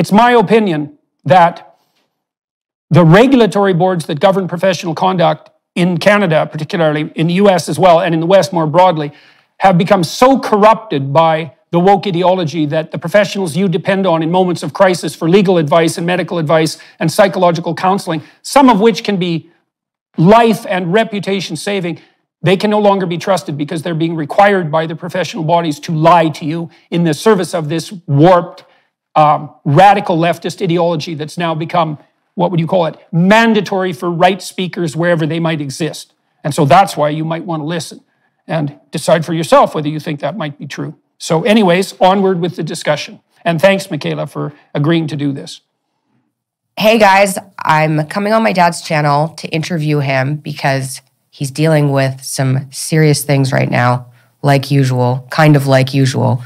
It's my opinion that the regulatory boards that govern professional conduct in Canada, particularly in the US as well, and in the West more broadly, have become so corrupted by the woke ideology that the professionals you depend on in moments of crisis for legal advice and medical advice and psychological counseling, some of which can be life and reputation saving, they can no longer be trusted because they're being required by the professional bodies to lie to you in the service of this warped, radical leftist ideology that's now become, what would you call it, mandatory for right speakers wherever they might exist. And so that's why you might want to listen and decide for yourself whether you think that might be true. So anyways, onward with the discussion. And thanks, Michaela, for agreeing to do this. Hey guys, I'm coming on my dad's channel to interview him because he's dealing with some serious things right now, like usual, kind of like usual.